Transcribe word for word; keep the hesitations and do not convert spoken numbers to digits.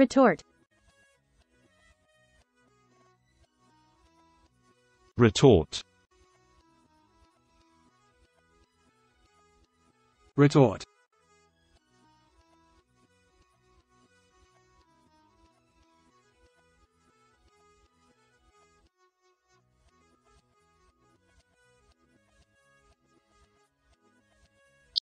Retort. Retort. Retort.